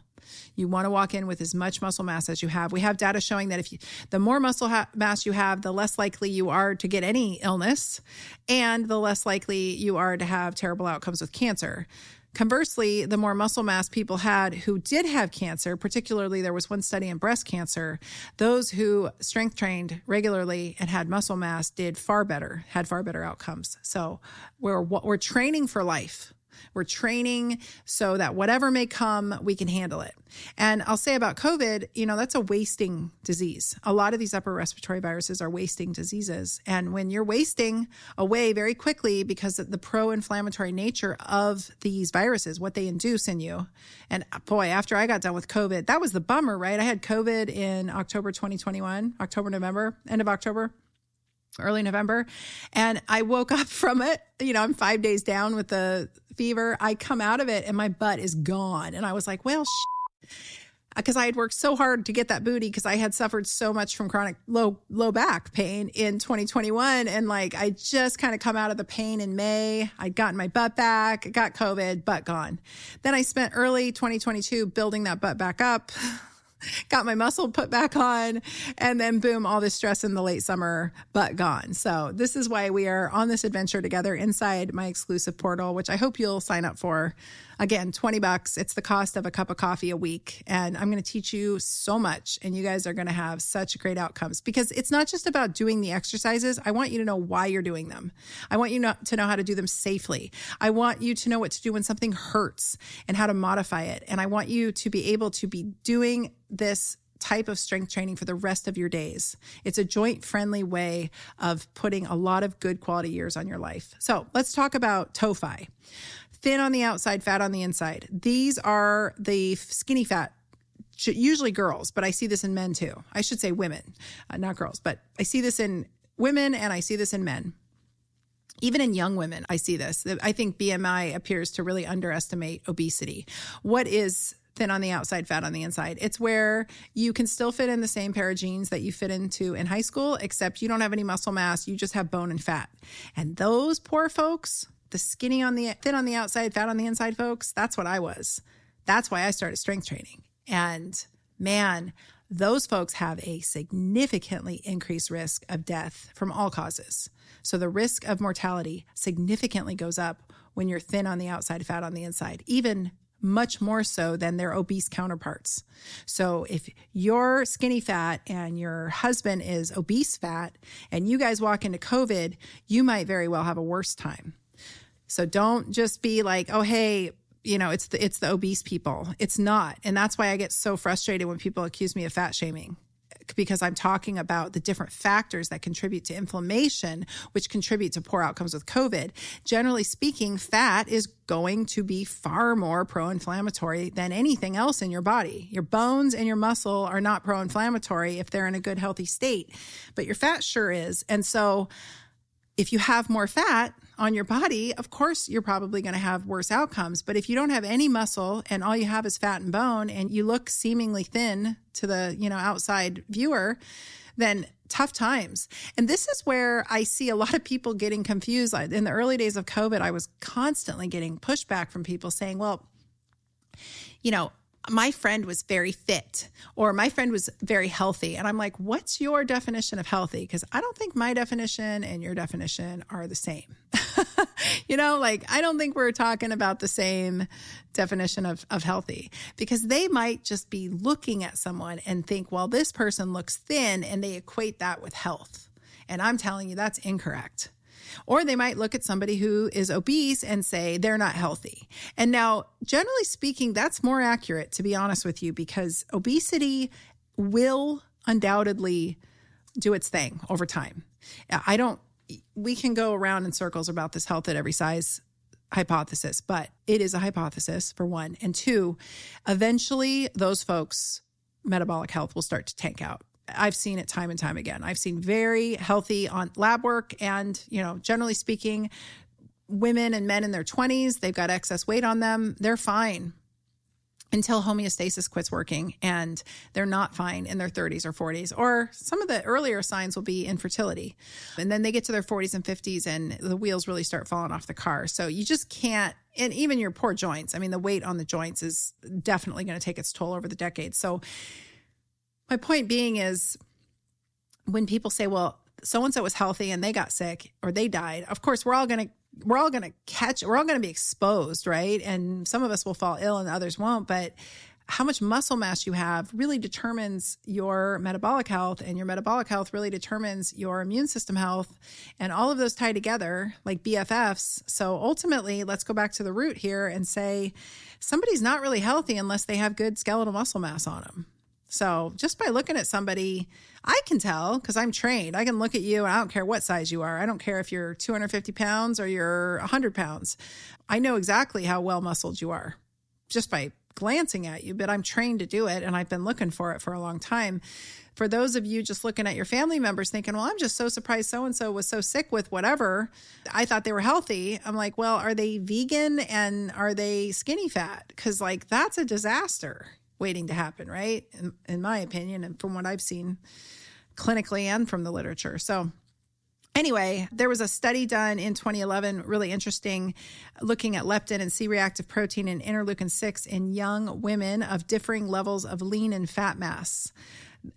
You want to walk in with as much muscle mass as you have. We have data showing that the more muscle mass you have, the less likely you are to get any illness, and the less likely you are to have terrible outcomes with cancer. Conversely, the more muscle mass people had who did have cancer, particularly there was one study in breast cancer, those who strength trained regularly and had muscle mass had far better outcomes. So we're training for life. We're training so that whatever may come, we can handle it. And I'll say about COVID, that's a wasting disease. A lot of these upper respiratory viruses are wasting diseases. And when you're wasting away very quickly because of the pro-inflammatory nature of these viruses, what they induce in you. And boy, after I got done with COVID, that was the bummer, right? I had COVID in October 2021, end of October, early November. And I woke up from it. I'm 5 days down with the fever. I come out of it and my butt is gone. And I was like, well, because I had worked so hard to get that booty because I had suffered so much from chronic low back pain in 2021. And I just kind of come out of the pain in May. I'd gotten my butt back, got COVID, butt gone. Then I spent early 2022 building that butt back up. Got my muscle put back on, and then boom, all this stress in the late summer, but gone. So this is why we are on this adventure together inside my exclusive portal, which I hope you'll sign up for. Again, $20. It's the cost of a cup of coffee a week. And I'm going to teach you so much, and you guys are going to have such great outcomes because it's not just about doing the exercises. I want you to know why you're doing them. I want you to know how to do them safely. I want you to know what to do when something hurts and how to modify it. And I want you to be able to be doing this type of strength training for the rest of your days. It's a joint-friendly way of putting a lot of good quality years on your life. So let's talk about TOFI. Thin on the outside, fat on the inside. These are the skinny fat, usually girls, but I see this in men too. I should say women, not girls, but I see this in women and I see this in men. Even in young women, I see this. I think BMI appears to really underestimate obesity. What is thin on the outside, fat on the inside? It's where you can still fit in the same pair of jeans that you fit into in high school, except you don't have any muscle mass. You just have bone and fat. And those poor folks, the thin on the outside, fat on the inside folks, that's what I was. That's why I started strength training. And man, those folks have a significantly increased risk of death from all causes. So the risk of mortality significantly goes up when you're thin on the outside, fat on the inside, even much more so than their obese counterparts. So if you're skinny fat and your husband is obese fat and you guys walk into COVID, you might very well have a worse time. So don't just be like, oh, hey, it's the obese people. It's not. And that's why I get so frustrated when people accuse me of fat shaming, because I'm talking about the different factors that contribute to inflammation, which contribute to poor outcomes with COVID. Generally speaking, fat is going to be far more pro-inflammatory than anything else in your body. Your bones and your muscle are not pro-inflammatory if they're in a good, healthy state, but your fat sure is. And so if you have more fat on your body, of course, you're probably going to have worse outcomes. But if you don't have any muscle and all you have is fat and bone and you look seemingly thin to the, outside viewer, then tough times. And this is where I see a lot of people getting confused. In the early days of COVID, I was constantly getting pushback from people saying, well, my friend was very fit, or my friend was very healthy. And I'm like, what's your definition of healthy? Because I don't think my definition and your definition are the same. I don't think we're talking about the same definition of healthy, because they might just be looking at someone and think, well, this person looks thin, and they equate that with health. And I'm telling you, that's incorrect. Or they might look at somebody who is obese and say they're not healthy. And now, generally speaking, that's more accurate, to be honest with you, because obesity will undoubtedly do its thing over time. I don't we can go around in circles about this health at every size hypothesis, but it is a hypothesis for one. And two, eventually those folks' metabolic health will start to tank out. I've seen it time and time again. I've seen very healthy on lab work and, you know, generally speaking, women and men in their 20s, they've got excess weight on them. They're fine until homeostasis quits working and they're not fine in their 30s or 40s. Or some of the earlier signs will be infertility. And then they get to their 40s and 50s and the wheels really start falling off the car. So you just can't, and even your poor joints, I mean, the weight on the joints is definitely going to take its toll over the decades. So my point being is when people say, well, so-and-so was healthy and they got sick or they died, of course, we're all going to be exposed, right? And some of us will fall ill and others won't, but how much muscle mass you have really determines your metabolic health, and your metabolic health really determines your immune system health, and all of those tie together like BFFs. So ultimately, let's go back to the root here and say somebody's not really healthy unless they have good skeletal muscle mass on them. So just by looking at somebody, I can tell because I'm trained. I can look at you and I don't care what size you are. I don't care if you're 250 pounds or you're 100 pounds. I know exactly how well muscled you are just by glancing at you, but I'm trained to do it and I've been looking for it for a long time. For those of you just looking at your family members thinking, well, I'm just so surprised so-and-so was so sick with whatever. I thought they were healthy. I'm like, well, are they vegan and are they skinny fat? Because like that's a disaster waiting to happen, right? In my opinion, and from what I've seen clinically and from the literature. So anyway, there was a study done in 2011, really interesting, looking at leptin and C-reactive protein and interleukin-6 in young women of differing levels of lean and fat mass.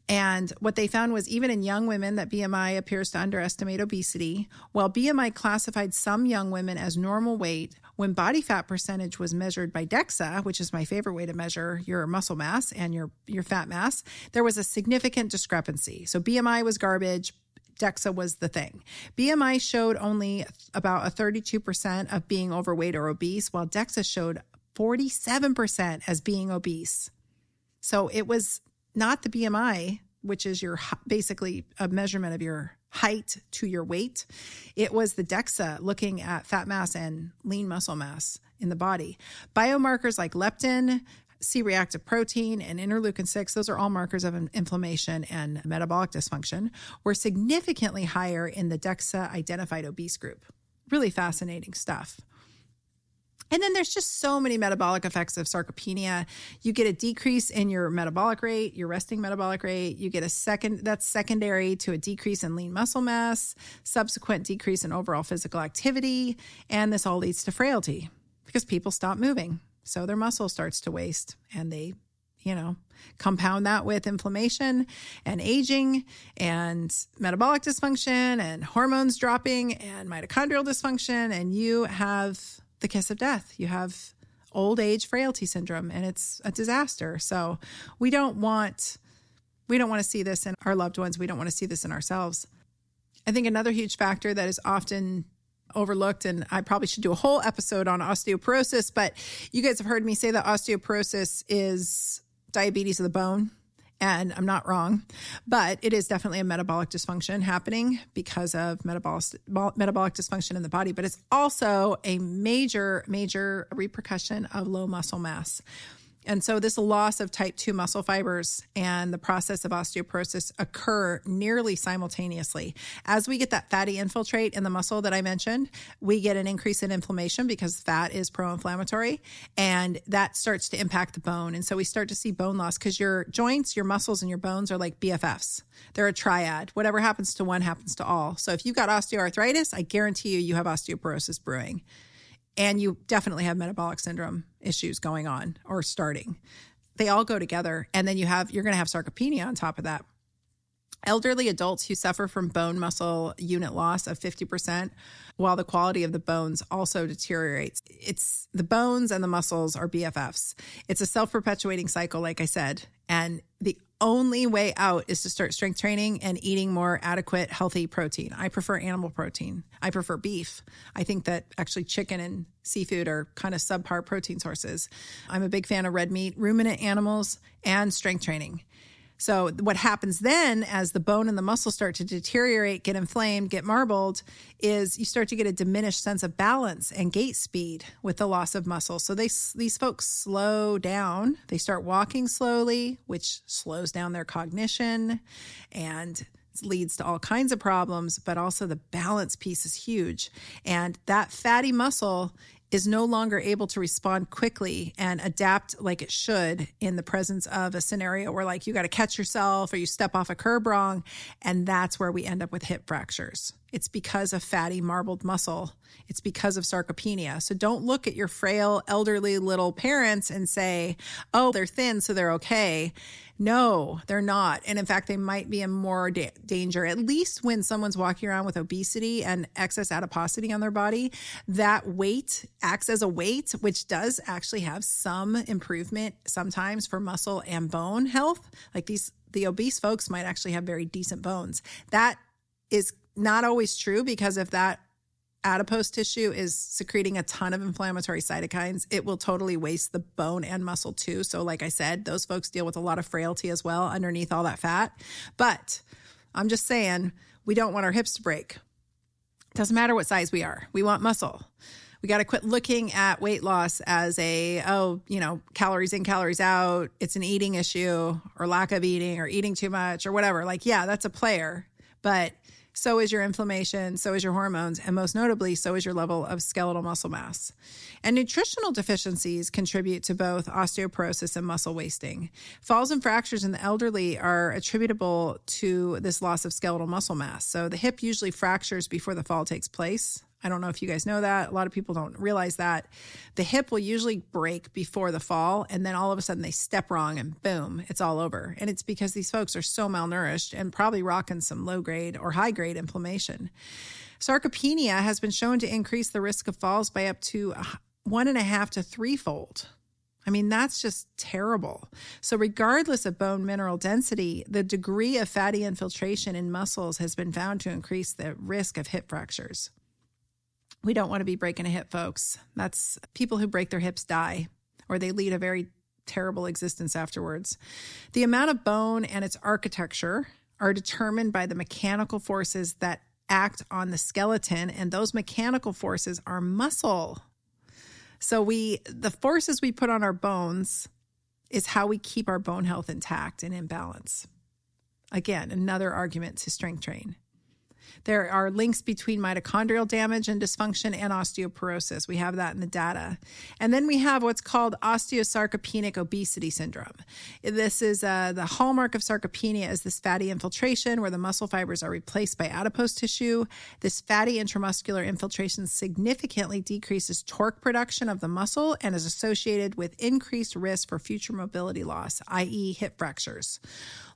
And what they found was even in young women that BMI appears to underestimate obesity, while BMI classified some young women as normal weight, when body fat percentage was measured by DEXA, which is my favorite way to measure your muscle mass and your fat mass, there was a significant discrepancy. So BMI was garbage. DEXA was the thing. BMI showed only about a 32% of being overweight or obese, while DEXA showed 47% as being obese. So it was not the BMI, which is your basically a measurement of your height to your weight. It was the DEXA looking at fat mass and lean muscle mass in the body. Biomarkers like leptin, C-reactive protein, and interleukin-6, those are all markers of inflammation and metabolic dysfunction, were significantly higher in the DEXA-identified obese group. Really fascinating stuff. And then there's just so many metabolic effects of sarcopenia. You get a decrease in your metabolic rate, your resting metabolic rate. You get that's secondary to a decrease in lean muscle mass, subsequent decrease in overall physical activity. And this all leads to frailty because people stop moving. So their muscle starts to waste and they, compound that with inflammation and aging and metabolic dysfunction and hormones dropping and mitochondrial dysfunction. And you have the kiss of death. You have old age frailty syndrome, and it's a disaster. So we don't want to see this in our loved ones. We don't want to see this in ourselves. I think another huge factor that is often overlooked, and I probably should do a whole episode on osteoporosis, but you guys have heard me say that osteoporosis is diabetes of the bone. And I'm not wrong, but it is definitely a metabolic dysfunction happening because of metabolic dysfunction in the body. But it's also a major, major repercussion of low muscle mass. And so this loss of type 2 muscle fibers and the process of osteoporosis occur nearly simultaneously. As we get that fatty infiltrate in the muscle that I mentioned, we get an increase in inflammation because fat is pro-inflammatory, and that starts to impact the bone. And so we start to see bone loss because your joints, your muscles, and your bones are like BFFs. They're a triad. Whatever happens to one happens to all. So if you've got osteoarthritis, I guarantee you have osteoporosis brewing. And you definitely have metabolic syndrome issues going on or starting. They all go together. And then you're going to have sarcopenia on top of that. Elderly adults who suffer from bone muscle unit loss of 50%, while the quality of the bones also deteriorates. It's the bones and the muscles are BFFs. It's a self-perpetuating cycle, like I said. And the only way out is to start strength training and eating more adequate, healthy protein. I prefer animal protein. I prefer beef. I think that actually chicken and seafood are kind of subpar protein sources. I'm a big fan of red meat, ruminant animals, and strength training. So what happens then, as the bone and the muscle start to deteriorate, get inflamed, get marbled, is you start to get a diminished sense of balance and gait speed with the loss of muscle. So these folks slow down. They start walking slowly, which slows down their cognition and leads to all kinds of problems, but also the balance piece is huge. And that fatty muscle is no longer able to respond quickly and adapt like it should in the presence of a scenario where, like, you got to catch yourself or you step off a curb wrong. And that's where we end up with hip fractures. It's because of fatty marbled muscle. It's because of sarcopenia. So don't look at your frail, elderly little parents and say, oh, they're thin, so they're okay. No, they're not. And in fact, they might be in more danger, at least when someone's walking around with obesity and excess adiposity on their body. That weight acts as a weight, which does actually have some improvement sometimes for muscle and bone health. Like the obese folks might actually have very decent bones. That is not always true, because if that adipose tissue is secreting a ton of inflammatory cytokines, it will totally waste the bone and muscle too. So like I said, those folks deal with a lot of frailty as well underneath all that fat. But I'm just saying, we don't want our hips to break. Doesn't matter what size we are. We want muscle. We got to quit looking at weight loss as calories in, calories out. It's an eating issue, or lack of eating, or eating too much, or whatever. Like, yeah, that's a player, but so is your inflammation, so is your hormones, and most notably, so is your level of skeletal muscle mass. And nutritional deficiencies contribute to both osteoporosis and muscle wasting. Falls and fractures in the elderly are attributable to this loss of skeletal muscle mass. So the hip usually fractures before the fall takes place. I don't know if you guys know that. A lot of people don't realize that. The hip will usually break before the fall, and then all of a sudden they step wrong and boom, it's all over. And it's because these folks are so malnourished and probably rocking some low-grade or high-grade inflammation. Sarcopenia has been shown to increase the risk of falls by up to 1.5 to 3-fold. I mean, that's just terrible. So regardless of bone mineral density, the degree of fatty infiltration in muscles has been found to increase the risk of hip fractures. We don't want to be breaking a hip, folks. That's people who break their hips die, or they lead a very terrible existence afterwards. The amount of bone and its architecture are determined by the mechanical forces that act on the skeleton, and those mechanical forces are muscle. So the forces we put on our bones is how we keep our bone health intact and in balance. Again, another argument to strength train. There are links between mitochondrial damage and dysfunction and osteoporosis. We have that in the data. And then we have what's called osteosarcopenic obesity syndrome. This is the hallmark of sarcopenia is this fatty infiltration where the muscle fibers are replaced by adipose tissue. This fatty intramuscular infiltration significantly decreases torque production of the muscle and is associated with increased risk for future mobility loss, i.e. hip fractures.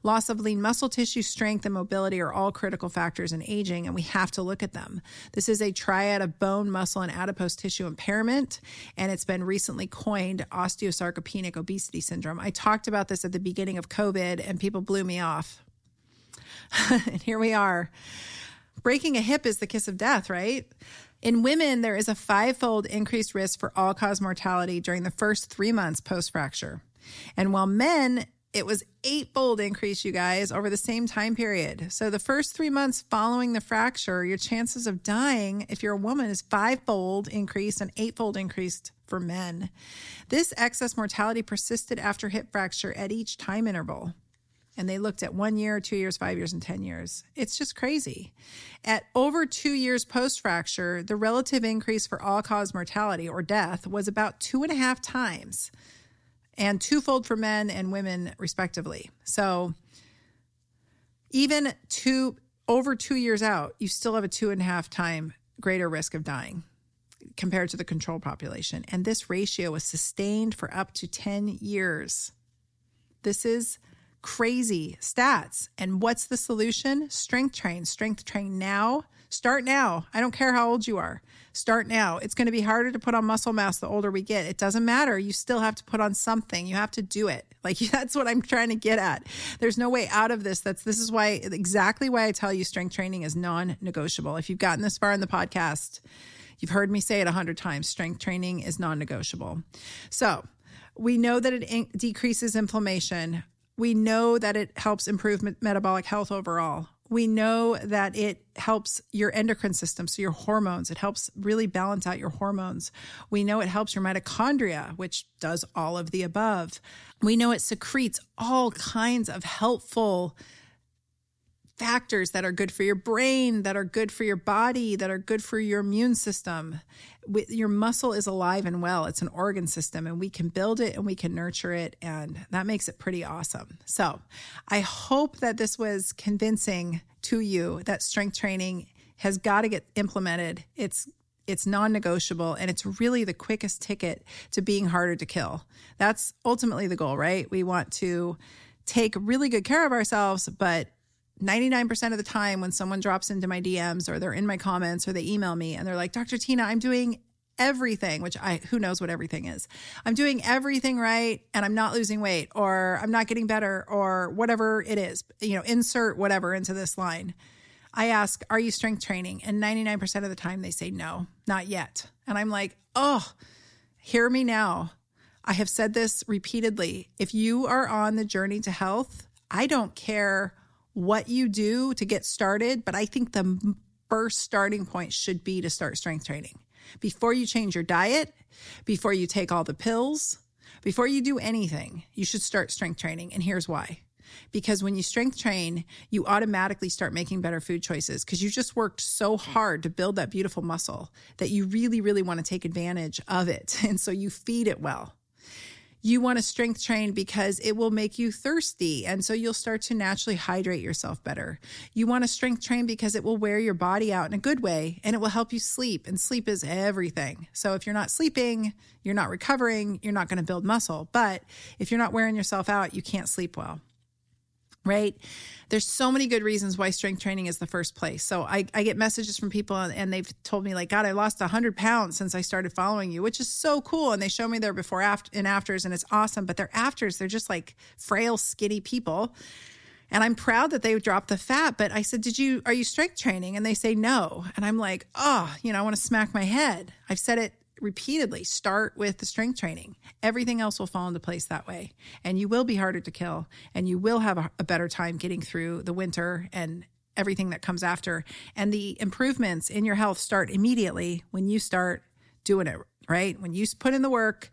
Loss of lean muscle tissue, strength, and mobility are all critical factors in aging, and we have to look at them. This is a triad of bone, muscle, and adipose tissue impairment, and it's been recently coined osteosarcopenic obesity syndrome. I talked about this at the beginning of COVID, and people blew me off. And here we are. Breaking a hip is the kiss of death, right? In women, there is a 5-fold increased risk for all-cause mortality during the first 3 months post-fracture. And while men, it was 8-fold increase, you guys, over the same time period. So the first 3 months following the fracture, your chances of dying, if you're a woman, is 5-fold increased and 8-fold increased for men. This excess mortality persisted after hip fracture at each time interval. And they looked at 1 year, 2 years, 5 years, and 10 years. It's just crazy. At over 2 years post-fracture, the relative increase for all-cause mortality or death was about 2.5 times. And 2-fold for men and women, respectively. So even over 2 years out, you still have a 2.5 times greater risk of dying compared to the control population. And this ratio was sustained for up to 10 years. This is crazy stats. And what's the solution? Strength train now. Start now. I don't care how old you are. Start now. It's going to be harder to put on muscle mass the older we get. It doesn't matter. You still have to put on something. You have to do it. Like, that's what I'm trying to get at. There's no way out of this. This is exactly why I tell you strength training is non-negotiable. If you've gotten this far in the podcast, you've heard me say it 100 times. Strength training is non-negotiable. So we know that it decreases inflammation. We know that it helps improve metabolic health overall. We know that it helps your endocrine system, so your hormones. It helps really balance out your hormones. We know it helps your mitochondria, which does all of the above. We know it secretes all kinds of helpful factors that are good for your brain, that are good for your body, that are good for your immune system. Your muscle is alive and well. It's an organ system, and we can build it and we can nurture it, and that makes it pretty awesome. So I hope that this was convincing to you that strength training has got to get implemented. It's non-negotiable, and it's really the quickest ticket to being harder to kill. That's ultimately the goal, right? We want to take really good care of ourselves, but 99% of the time when someone drops into my DMs or they're in my comments or they email me and they're like, Dr. Tyna, I'm doing everything, who knows what everything is. I'm doing everything right and I'm not losing weight, or I'm not getting better, or whatever it is, insert whatever into this line. I ask, are you strength training? And 99% of the time they say no, not yet. And I'm like, oh, hear me now. I have said this repeatedly. If you are on the journey to health, I don't care what you do to get started, but I think the first starting point should be to start strength training. Before you change your diet, before you take all the pills, before you do anything, you should start strength training. And here's why. Because when you strength train, you automatically start making better food choices because you just worked so hard to build that beautiful muscle that you really, really want to take advantage of it. And so you feed it well. You want to strength train because it will make you thirsty, and so you'll start to naturally hydrate yourself better. You want to strength train because it will wear your body out in a good way, and it will help you sleep, and sleep is everything. So if you're not sleeping, you're not recovering, you're not going to build muscle. But if you're not wearing yourself out, you can't sleep well, right? There's so many good reasons why strength training is the first place. So I get messages from people and they've told me like, God, I lost 100 pounds since I started following you, which is so cool. And they show me their before and afters, and it's awesome. But their afters, they're just like frail, skinny people. And I'm proud that they dropped the fat. But I said, are you strength training? And they say no. And I'm like, oh, I want to smack my head. I've said it repeatedly. Start with the strength training. Everything else will fall into place that way. And you will be harder to kill, and you will have a better time getting through the winter and everything that comes after. And the improvements in your health start immediately when you start doing it, right? When you put in the work,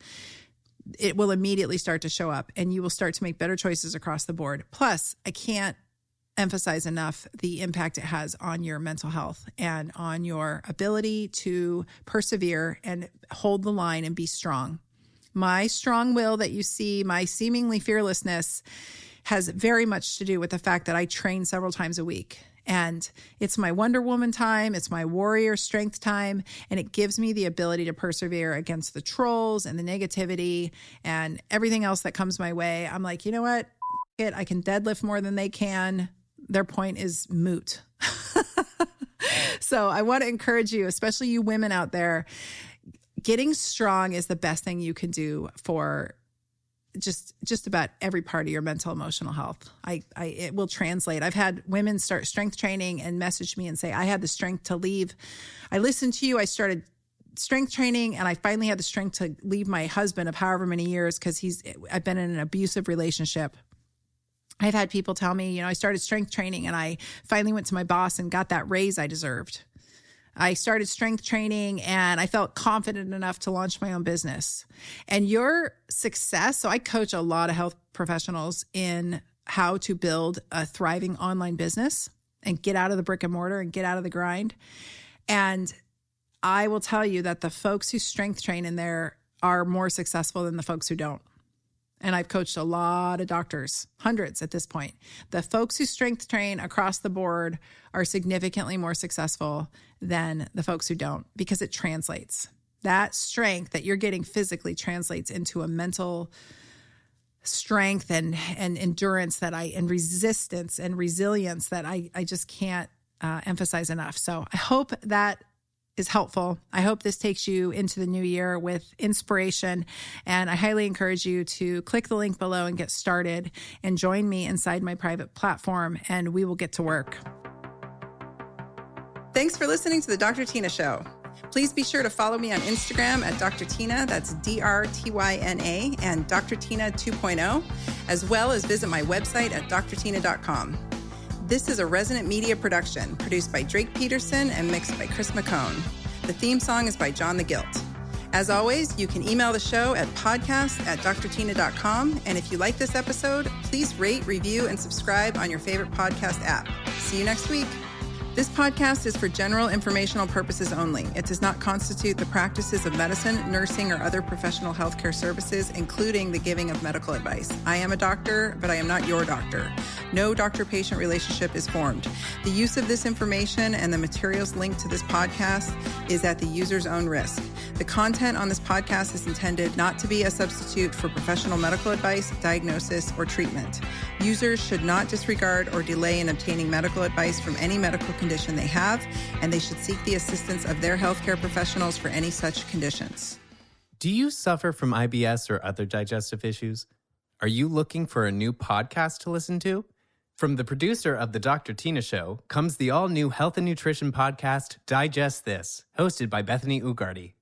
it will immediately start to show up, and you will start to make better choices across the board. Plus, I can't emphasize enough the impact it has on your mental health and on your ability to persevere and hold the line and be strong. My strong will that you see, my seemingly fearlessness, has very much to do with the fact that I train several times a week. And it's my Wonder Woman time, it's my warrior strength time, and it gives me the ability to persevere against the trolls and the negativity and everything else that comes my way. I'm like, you know what? It. I can deadlift more than they can. Their point is moot. So I want to encourage you, especially you women out there, getting strong is the best thing you can do for just about every part of your mental, emotional health. It will translate. I've had women start strength training and message me and say, I had the strength to leave. I listened to you. I started strength training, and I finally had the strength to leave my husband of however many years because I've been in an abusive relationship. I've had people tell me, I started strength training and I finally went to my boss and got that raise I deserved. I started strength training and I felt confident enough to launch my own business. And your success, so I coach a lot of health professionals in how to build a thriving online business and get out of the brick and mortar and get out of the grind. And I will tell you that the folks who strength train in there are more successful than the folks who don't. And I've coached a lot of doctors, hundreds at this point. The folks who strength train across the board are significantly more successful than the folks who don't, because it translates. That strength that you're getting physically translates into a mental strength and endurance and resistance and resilience that I just can't emphasize enough. So I hope that is helpful. I hope this takes you into the new year with inspiration, and I highly encourage you to click the link below and get started and join me inside my private platform, and we will get to work. Thanks for listening to The Dr. Tyna Show. Please be sure to follow me on Instagram at Dr. Tyna, that's D-R-T-Y-N-A, and Dr. Tyna 2.0, as well as visit my website at drtyna.com. This is a Resonant Media production, produced by Drake Peterson and mixed by Chris McCone. The theme song is by John the Guilt. As always, you can email the show at podcast@drtyna.com. And if you like this episode, please rate, review, and subscribe on your favorite podcast app. See you next week. This podcast is for general informational purposes only. It does not constitute the practices of medicine, nursing, or other professional healthcare services, including the giving of medical advice. I am a doctor, but I am not your doctor. No doctor-patient relationship is formed. The use of this information and the materials linked to this podcast is at the user's own risk. The content on this podcast is intended not to be a substitute for professional medical advice, diagnosis, or treatment. Users should not disregard or delay in obtaining medical advice from any medical condition they have, and they should seek the assistance of their healthcare professionals for any such conditions. Do you suffer from IBS or other digestive issues? Are you looking for a new podcast to listen to? From the producer of The Dr. Tyna Show comes the all-new health and nutrition podcast, Digest This, hosted by Bethany Ugardi.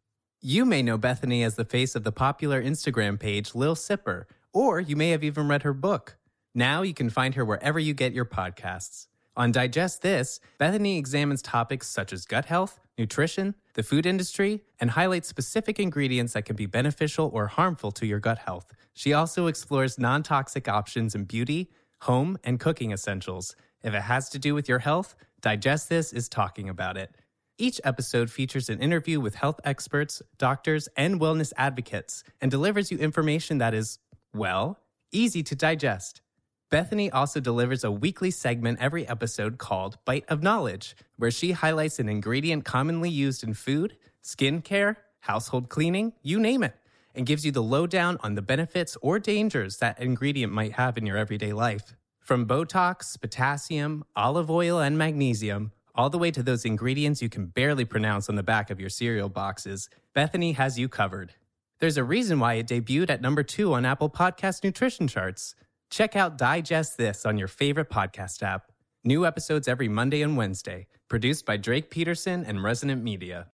You may know Bethany as the face of the popular Instagram page, Lil Sipper, or you may have even read her book. Now you can find her wherever you get your podcasts. On Digest This, Bethany examines topics such as gut health, nutrition, the food industry, and highlights specific ingredients that can be beneficial or harmful to your gut health. She also explores non-toxic options in beauty, home, and cooking essentials. If it has to do with your health, Digest This is talking about it. Each episode features an interview with health experts, doctors, and wellness advocates, and delivers you information that is, well, easy to digest. Bethany also delivers a weekly segment every episode called Bite of Knowledge, where she highlights an ingredient commonly used in food, skincare, household cleaning, you name it, and gives you the lowdown on the benefits or dangers that ingredient might have in your everyday life. From Botox, potassium, olive oil, and magnesium, all the way to those ingredients you can barely pronounce on the back of your cereal boxes, Bethany has you covered. There's a reason why it debuted at number 2 on Apple Podcast nutrition charts. Check out Digest This on your favorite podcast app. New episodes every Monday and Wednesday. Produced by Drake Peterson and Resonant Media.